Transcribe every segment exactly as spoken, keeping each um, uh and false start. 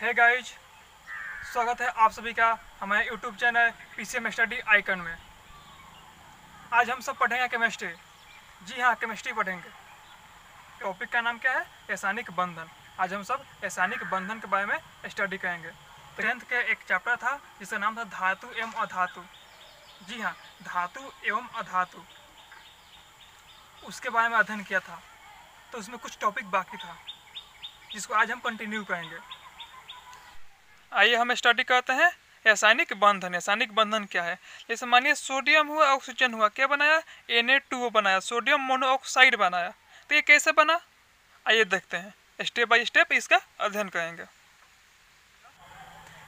Hey guys, स्वागत है आप सभी का हमारे YouTube channel PCM study icon में। आज हम सब पढ़ेंगे केमिस्ट्री। जी हाँ, केमिस्ट्री पढ़ेंगे। टॉपिक का नाम क्या है? रासायनिक बंधन। आज हम सब रासायनिक बंधन के बारे में स्टडी करेंगे। टेंथ के एक चैप्टर था जिसका नाम था धातु एवं अधातु। जी हाँ, धातु एवं अधातु, उसके बारे में अध्ययन किया था। तो उसमें कुछ टॉपिक बाकी था जिसको आज हम कंटिन्यू करेंगे। आइए हम स्टडी करते हैं रासायनिक बंधन। रासायनिक बंधन क्या है? जैसे मानिए सोडियम हुआ, ऑक्सीजन हुआ, क्या बनाया? एन ए टू ओ बनाया, सोडियम मोनोऑक्साइड बनाया। तो ये कैसे बना, आइए देखते हैं। स्टेप बाय स्टेप इसका अध्ययन करेंगे।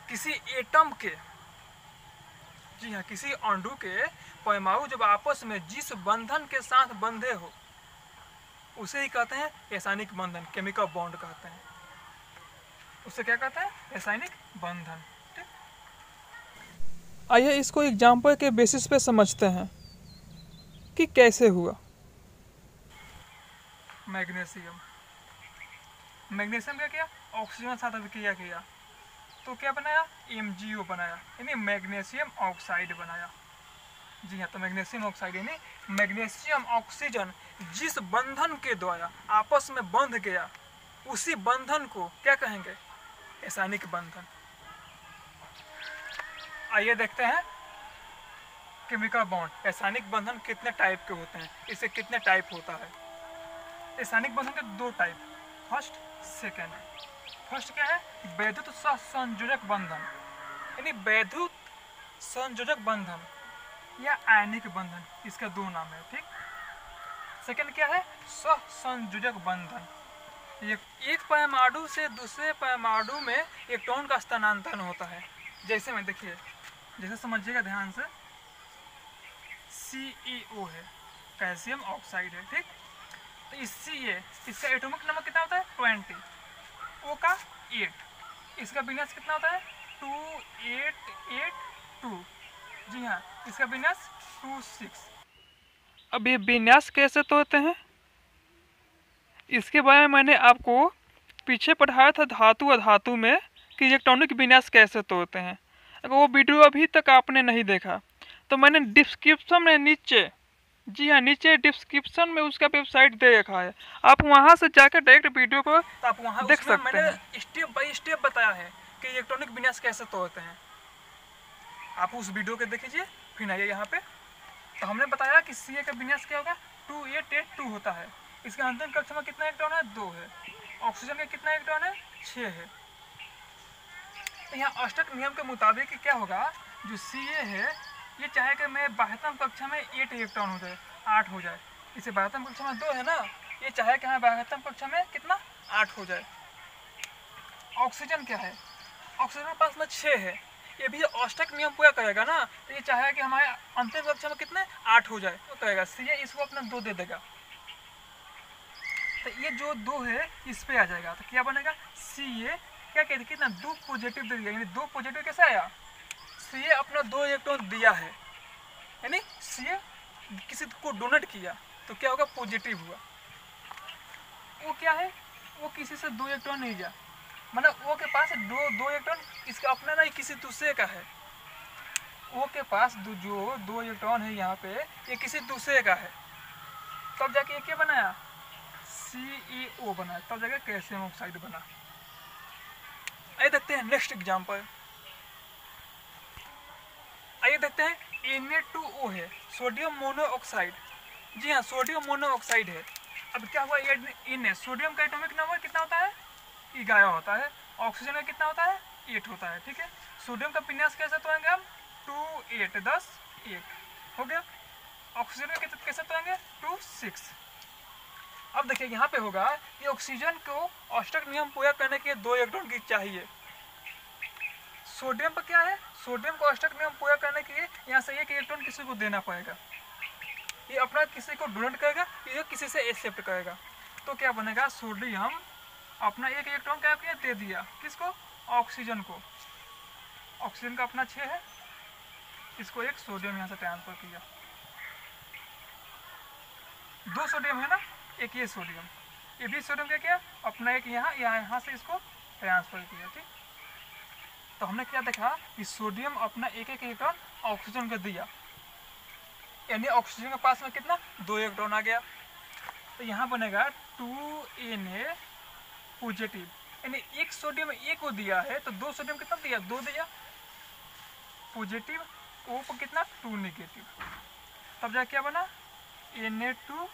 किसी एटम के, जी हाँ, किसी अणु के परमाणु जब आपस में जिस बंधन के साथ बंधे हो उसे ही कहते हैं रासायनिक बंधन, केमिकल बॉन्ड कहते हैं। उसे क्या कहते हैं? रासायनिक बंधन। ठीक, आइए इसको एग्जाम्पल के बेसिस पे समझते हैं कि कैसे हुआ। मैग्नीशियम, मैग्नीशियम क्या किया? ऑक्सीजन साथ अभिक्रिया किया तो क्या बनाया? एम जी ओ बनाया, यानी मैग्नीशियम ऑक्साइड बनाया। जी हाँ, तो मैग्नीशियम ऑक्साइड यानी मैग्नीशियम ऑक्सीजन जिस बंधन के द्वारा आपस में बंध गया उसी बंधन को क्या कहेंगे? रासायनिक बंधन। आइए देखते हैं केमिकल बॉन्ड। रासायनिक बंधन कितने टाइप के होते हैं, इसे कितने टाइप होता है? रासायनिक बंधन के दो टाइप, फर्स्ट सेकेंड। फर्स्ट क्या है? वैद्युत संयोजक बंधन, यानी वैद्युत संयोजक बंधन या आयनिक बंधन, इसका दो नाम है। ठीक, सेकेंड क्या है? सहसंयोजक बंधन। एक एक परमाणु से दूसरे परमाणु में इलेक्ट्रॉन का स्थानांतरण होता है। जैसे मैं देखिए, जैसे समझिएगा ध्यान से, सी ई ओ है, कैल्शियम ऑक्साइड है। ठीक, तो इस सी ए, इसका एटॉमिक नंबर कितना होता है? ट्वेंटी। ओ का एट, इसका विन्यास कितना होता है? Two eight eight two. जी हाँ, इसका विन्यास टू सिक्स। अब ये विन्यास कैसे तो होते हैं, इसके बारे में मैंने आपको पीछे पढ़ाया था धातु अधातु में कि इलेक्ट्रॉनिक विन्यास कैसे तोड़ते हैं। अगर वो वीडियो अभी तक आपने नहीं देखा तो मैंने डिस्क्रिप्शन में नीचे, जी हाँ नीचे डिस्क्रिप्शन में उसका वेबसाइट दे रखा है, आप वहाँ से जाकर डायरेक्ट वीडियो को तो आप वहाँ देख सकते मैंने हैं। मैंने स्टेप बाई स्टेप बताया है कि इलेक्ट्रॉनिक विन्यास कैसे तोड़ते हैं, आप उस वीडियो को देख लीजिए। फिर आइए यहाँ पर, तो हमने बताया कि सी ए का विन्यास क्या होगा? टू एट एट टू होता है। इसका अंतिम कक्षा में कितना इलेक्ट्रॉन है? दो है। ऑक्सीजन का कितना इलेक्ट्रॉन है? छः है। तो यहाँ अष्टक नियम के मुताबिक क्या होगा, जो सी ए है ये चाहे कि मैं बाह्यतम कक्षा में एट इलेक्ट्रॉन हो जाए, आठ हो जाए, इसे बाह्यतम कक्षा में दो है ना, ये चाहे कि हमें बाह्यतम कक्षा में कितना? आठ हो जाए। ऑक्सीजन क्या है? ऑक्सीजन के पास में छः है, ये भी अष्टक नियम पूरा करेगा ना, तो ये चाहे कि हमारे अंतिम कक्षा में कितने? आठ हो जाए, तो करेगा सी ए इसको अपना दो दे देगा, तो ये जो दो है इस पे आ जाएगा। तो क्या बनेगा? सी ए क्या कहते हैं? कितना? दो पॉजिटिव दे दिया, यानी दो पॉजिटिव कैसे आया? सी ए अपना दो इलेक्ट्रॉन दिया है, यानी सी ए किसी को डोनेट किया तो क्या होगा? पॉजिटिव हुआ। वो क्या है? वो किसी से दो इलेक्ट्रॉन नहीं लिया, मतलब वो के पास दो दो इलेक्ट्रॉन इसका अपना नहीं, किसी दूसरे का है। वो के पास दो, जो दो इलेक्ट्रॉन है यहाँ पे, ये किसी दूसरे का है, तब जाके ये क्या बनाया? सी ई ओ बना, तब तो जाकर कैल्शियम ऑक्साइड बना। आइए देखते हैं नेक्स्ट एग्जाम्पल। आइए देखते हैं एन ए टू ओ है, सोडियम मोनोऑक्साइड। जी हाँ, सोडियम मोनोऑक्साइड है। अब क्या हुआ? एन ए, सोडियम का एटॉमिक नंबर कितना होता है? ग्यारह होता है। ऑक्सीजन का कितना होता है? आठ होता है। ठीक है, सोडियम का विन्यास कैसे तोड़ेंगे हम? टू एट दस एट हो गया। ऑक्सीजन का कैसे तोड़ेंगे? Two six. अब देखिए यहाँ पे होगा कि ऑक्सीजन को अष्टक नियम पूरा करने के दो इलेक्ट्रॉन की चाहिए। सोडियम पर क्या है? सोडियम को अष्टक नियम पूरा करने के लिए यहाँ से एक इलेक्ट्रॉन किसी को देना पड़ेगा, ये अपना किसी को डोनेट करेगा, ये किसी से एक्सेप्ट करेगा। तो क्या बनेगा? सोडियम अपना एक इलेक्ट्रॉन क्या किया? दे दिया किसको? ऑक्सीजन को। ऑक्सीजन का अपना छः है, इसको एक सोडियम यहाँ से ट्रांसफर किया। दो सोडियम है ना, एक ये सोडियम, ये भी सोडियम क्या किया? अपना एक यहाँ यहाँ यहाँ से इसको ट्रांसफर किया। ठीक, तो हमने क्या देखा कि सोडियम अपना एक एक इलेक्ट्रॉन ऑक्सीजन को दिया, यानी ऑक्सीजन के पास में कितना दो इलेक्ट्रॉन आ गया। तो यहाँ बनेगा टू एन ए पॉजिटिव, यानी एक सोडियम ए को दिया है तो दो सोडियम कितना दिया, दो दिया पॉजिटिव, ओ पर कितना टू निगेटिव, तब जाके क्या बना N A two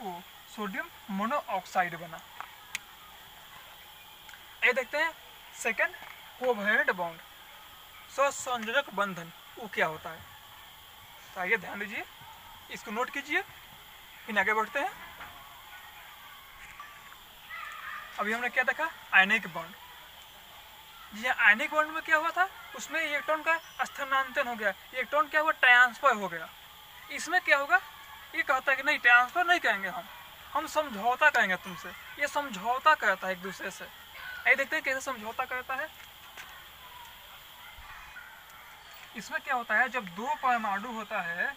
O sodium monoxide बना। ये देखते हैं सेकंड कोवेलेंट बॉन्ड, सहसंयोजक बंधन, वो क्या होता है। तो आइए ध्यान दीजिए, इसको नोट कीजिए, फिर आगे बढ़ते हैं। अभी हमने क्या देखा आयनिक बॉन्ड। जी हाँ, आयनिक बॉन्ड में क्या हुआ था, उसमें इलेक्ट्रॉन का स्थानांतरण हो गया, इलेक्ट्रॉन क्या हुआ ट्रांसफर हो गया। इसमें क्या होगा, ये कहता है कि नहीं ट्रांसफर नहीं कहेंगे हम हम समझौता कहेंगे तुमसे। ये समझौता करता है एक दूसरे से। आइए देखते हैं कैसे समझौता करता है। इसमें क्या होता है, जब दो परमाणु होता है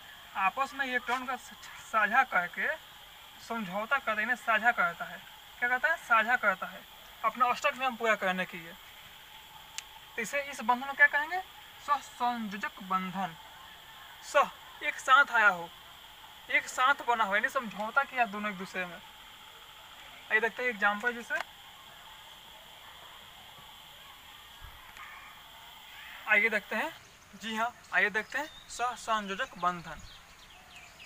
आपस में इलेक्ट्रॉन का साझा करके समझौता करते हैं, साझा करता है, क्या कहता है साझा करता है, अपना अष्टक नियम पूरा करने के लिए। तो इसे इस बंधन को क्या कहेंगे, सहसंयोजक बंधन। सह एक साथ आया हो, एक साथ बना हो, यानी समझौता किया दोनों एक दूसरे में। आइए देखते हैं एग्जाम्पल, जैसे आइए देखते हैं जी हाँ आइए देखते हैं सहसंयोजक बंधन।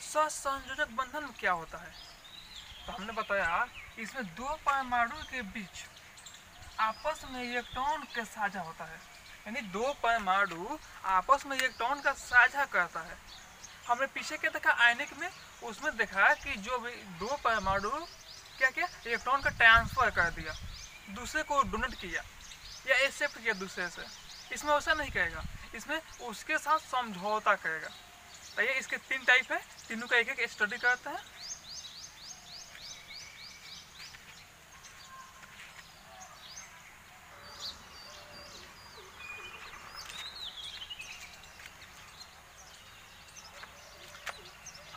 सहसंयोजक बंधन में क्या होता है, तो हमने बताया इसमें दो परमाणु के बीच आपस में इलेक्ट्रॉन का साझा होता है, यानी दो परमाणु आपस में इलेक्ट्रॉन का साझा करता है। हमने पीछे क्या देखा आयनिक में, उसमें देखा कि जो दो परमाणु क्या क्या इलेक्ट्रॉन का ट्रांसफर कर दिया, दूसरे को डोनेट किया या एक्सेप्ट किया दूसरे से। इसमें वैसा नहीं करेगा, इसमें उसके साथ समझौता करेगा। तो ये इसके तीन टाइप है, तीनों का एक एक स्टडी करते हैं।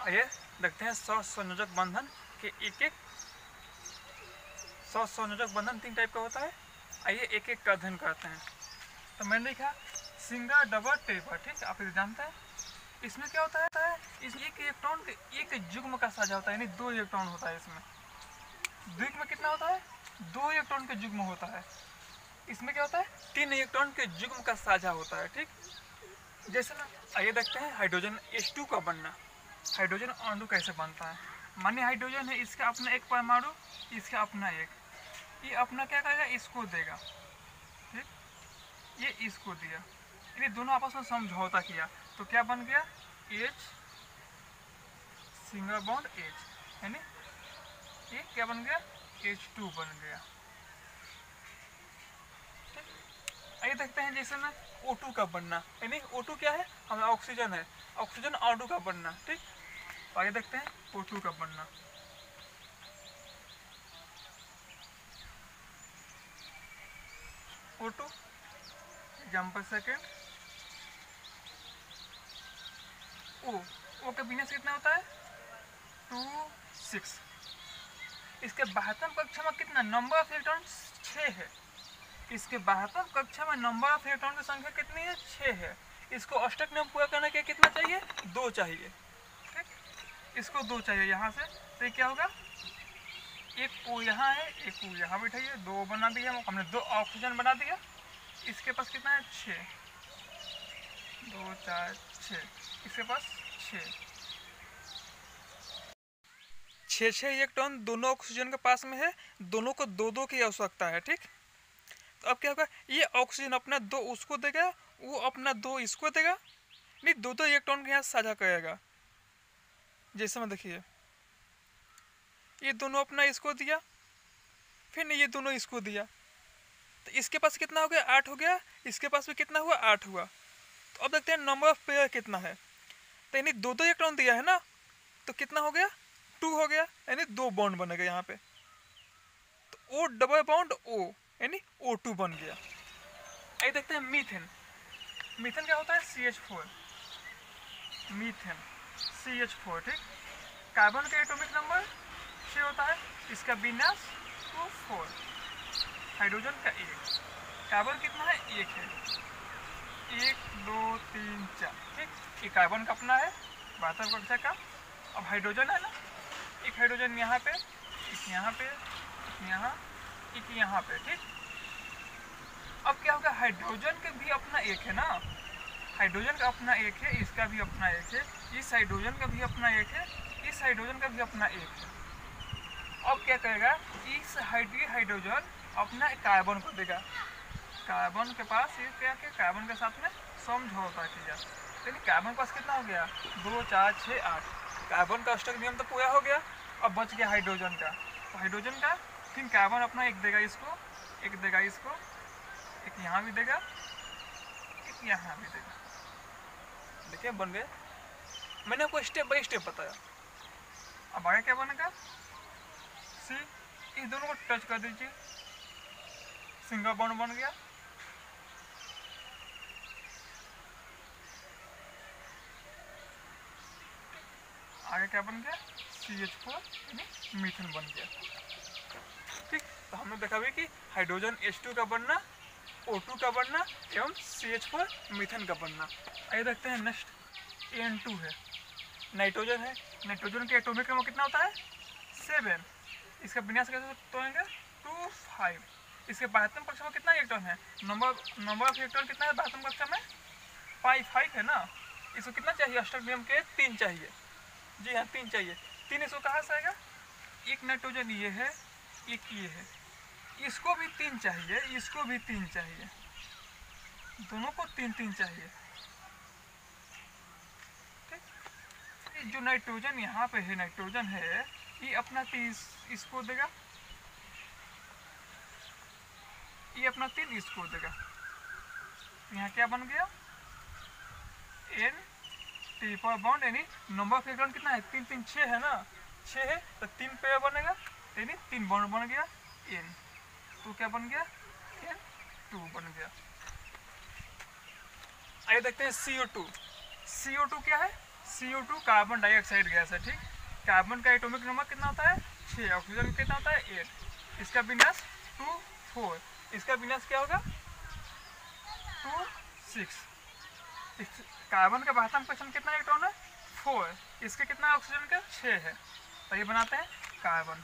आइए देखते हैं सहसंयोजक बंधन के एक एक। सहसंयोजक बंधन तीन टाइप का होता है, आइए एक एक का अध्ययन करते हैं। तो मैंने लिखा सिंगल डबल ट्रिपल, ठीक है आप इसे जानते हैं। इसमें क्या होता है, इसमें एक इलेक्ट्रॉन के एक युग्म का साझा होता है, यानी दो इलेक्ट्रॉन होता है। इसमें द्विग में कितना होता है, दो इलेक्ट्रॉन के युग्म होता है। इसमें क्या होता है, तीन इलेक्ट्रॉन के युग्म का साझा होता है, ठीक जैसे ना। आइए देखते हैं हाइड्रोजन एच टू का बनना। हाइड्रोजन अणु कैसे बनता है, मानिए हाइड्रोजन है, इसका अपना एक परमाणु, इसका अपना एक, ये अपना क्या करेगा इसको देगा, ठीक ये इसको दिया, ये दोनों आपस में समझौता किया तो क्या बन गया H सिंगल बॉन्ड H, यानी ये क्या बन गया एच टू बन गया, ठीक। आइए देखते हैं जैसे ना ओ टू का बनना, यानी ओ टू क्या है, हमें ऑक्सीजन है, ऑक्सीजन अणु का बनना, ठीक। आगे देखते हैं ओ टू का बनना। O two example second, O O का बिना कितना होता है टू सिक्स। इसके बाहतम कक्षा में कितना नंबर ऑफ इलेक्ट्रॉन छः है, इसके बाहतम कक्षा में नंबर ऑफ इलेक्ट्रॉन की संख्या कितनी है, छः है। इसको अष्टक नियम पूरा करने के कितना चाहिए, दो चाहिए, ठीक इसको दो चाहिए यहाँ से। तो ये क्या होगा, एक ओ यहाँ है, एक ओ यहाँ बिठाइए, दो बना दिया हमने, दो ऑक्सीजन बना दिया, इसके पास कितना है छः, दो चार छः, इसके पास छः छः छः इलेक्ट्रॉन दोनों ऑक्सीजन के पास में है, दोनों को दो दो की आवश्यकता है, ठीक। तो अब क्या होगा, ये ऑक्सीजन अपना दो उसको देगा, वो अपना दो इसको देगा, नहीं दो दो इलेक्ट्रॉन के यहाँ साझा करेगा। जैसे मैं देखिए ये दोनों अपना इसको दिया, फिर ये दोनों इसको दिया, तो इसके पास कितना हो गया आठ हो गया, इसके पास भी कितना हुआ आठ हुआ। तो अब देखते हैं नंबर ऑफ पेयर कितना है, तो यानी दो दो इलेक्ट्रॉन दिया है ना, तो कितना हो गया टू हो गया, यानी दो बॉन्ड बनेगा यहाँ पे। तो ओ डबल बॉन्ड ओ, यानी ओ टू बन गया। आइए देखते हैं मीथेन। मीथेन क्या होता है C H four, methane C H four, ठीक। कार्बन का एटॉमिक नंबर छः होता है, इसका विन्यास टू फोर, हाइड्रोजन का एक, कार्बन कितना है एक है, एक दो तीन चार, ठीक। एक कार्बन का अपना है बहत्तर कक्षा का। अब हाइड्रोजन है ना, एक हाइड्रोजन यहाँ पे, एक यहाँ पे, एक यहाँ, एक यहाँ पे, ठीक। अब क्या होगा, हाइड्रोजन का भी अपना एक है ना, हाइड्रोजन का अपना एक है, इसका भी अपना एक है, इस हाइड्रोजन का भी अपना एक है, इस हाइड्रोजन का भी अपना एक है। अब क्या करेगा, इस हाइड्रोजन अपना कार्बन को देगा, कार्बन के पास ये क्या क्या कार्बन के साथ में समझौता किया, यानी कार्बन के पास कितना हो गया, दो चार छः आठ, कार्बन का अष्टक नियम तो पूरा हो गया। अब बच गया हाइड्रोजन का, तो हाइड्रोजन का फिर कार्बन अपना एक देगा इसको, एक देगा इसको, एक यहाँ भी देगा, एक यहाँ भी देगा। देखिए बन गए, मैंने आपको स्टेप बाई स्टेप बताया। अब आगे क्या बनेगा, सी इस दोनों को टच कर दीजिए, सिंगल बॉन्ड बन गया। आगे क्या बन गया, सी एच फोर यानी मीथेन बन गया, ठीक। तो हमने देखा भी कि हाइड्रोजन एच टू का बनना, ओ टू का बनना एवं सी एच फोर मीथेन का बनना। आइए देखते हैं नेक्स्ट, एन टू है, नाइट्रोजन है। नाइट्रोजन के एटॉमिक नंबर कितना होता है, सेवन। इसका विन्यास कैसे तोड़ेंगे, टू फाइव। इसके बहत्तम कक्षा में कितना इलेक्ट्रॉन है, नंबर नंबर ऑफ इलेक्ट्रॉन कितना है बहत्तम कक्षा में, फाइव फाइव है ना। इसको कितना चाहिए, अष्टक नियम के तीन चाहिए, जी हाँ तीन चाहिए। तीन इसको कहाँ से आएगा, एक नाइट्रोजन ये है, एक ये है, इसको भी तीन चाहिए, इसको भी तीन चाहिए, दोनों को तीन तीन चाहिए, ठीक। जो नाइट्रोजन यहाँ पे है, नाइट्रोजन है ये अपना तीन इसको देगा, ये अपना तीन इसको देगा। यहाँ क्या बन गया, एन ट्रिपल बॉन्ड, यानी नंबर ऑफ इलेक्ट्रॉन कितना है, तीन तीन छः है ना, छः है तो तीन पेयर बनेगा, यानी तीन बॉन्ड बन गया एन। तो क्या बन गया, एन टू बन गया। आइए देखते हैं सी O to. C O two क्या है, C O two carbon dioxide gas है, ठीक। कार्बन का एटॉमिक नंबर कितना होता है, छः। ऑक्सीजन कितना होता है, एट। इसका विन्यास टू फोर। इसका विन्यास क्या होगा, टू सिक्स। कार्बन का बहत्तम कक्षाम कितना इलेक्ट्रॉन है, फोर। इसके कितना ऑक्सीजन का, छः है। तो ये बनाते हैं कार्बन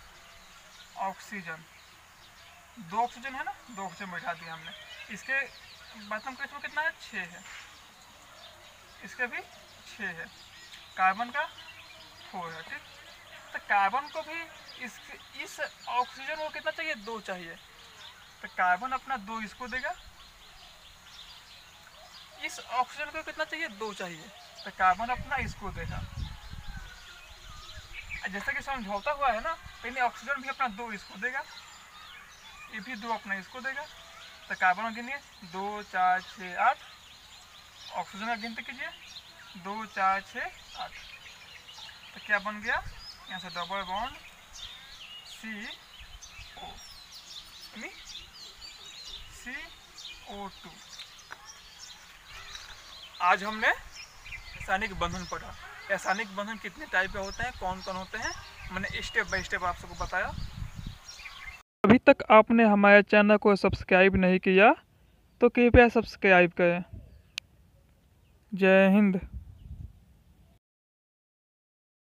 ऑक्सीजन, दो ऑक्सीजन है ना, दो ऑक्सीजन बैठा दिया हमने। इसके बहत्तम कक्ष में कितना है, छः है। इसके भी छः है, कार्बन का फोर है, ठीक। तो कार्बन को भी इस इस ऑक्सीजन को कितना चाहिए, दो चाहिए। तो कार्बन अपना दो इसको देगा, इस ऑक्सीजन को कितना चाहिए, दो चाहिए। तो कार्बन अपना इसको देगा, जैसा कि समझौता हुआ है ना, पहले ऑक्सीजन भी अपना दो इसको देगा, ये भी दो अपना इसको देगा। तो कार्बन गिनिए, दो चार छः आठ। ऑक्सीजन का गिनती कीजिए, दो चार छः आठ। तो क्या बन गया, यहाँ से डबल बॉन्ड सी ओ, यानी सी ओ टू। आज हमने रासायनिक बंधन पढ़ा। रासायनिक बंधन कितने टाइप के होते हैं, कौन कौन होते हैं, मैंने स्टेप बाय स्टेप आप सबको बताया। अभी तक आपने हमारे चैनल को सब्सक्राइब नहीं किया तो कृपया सब्सक्राइब करें। जय हिंद।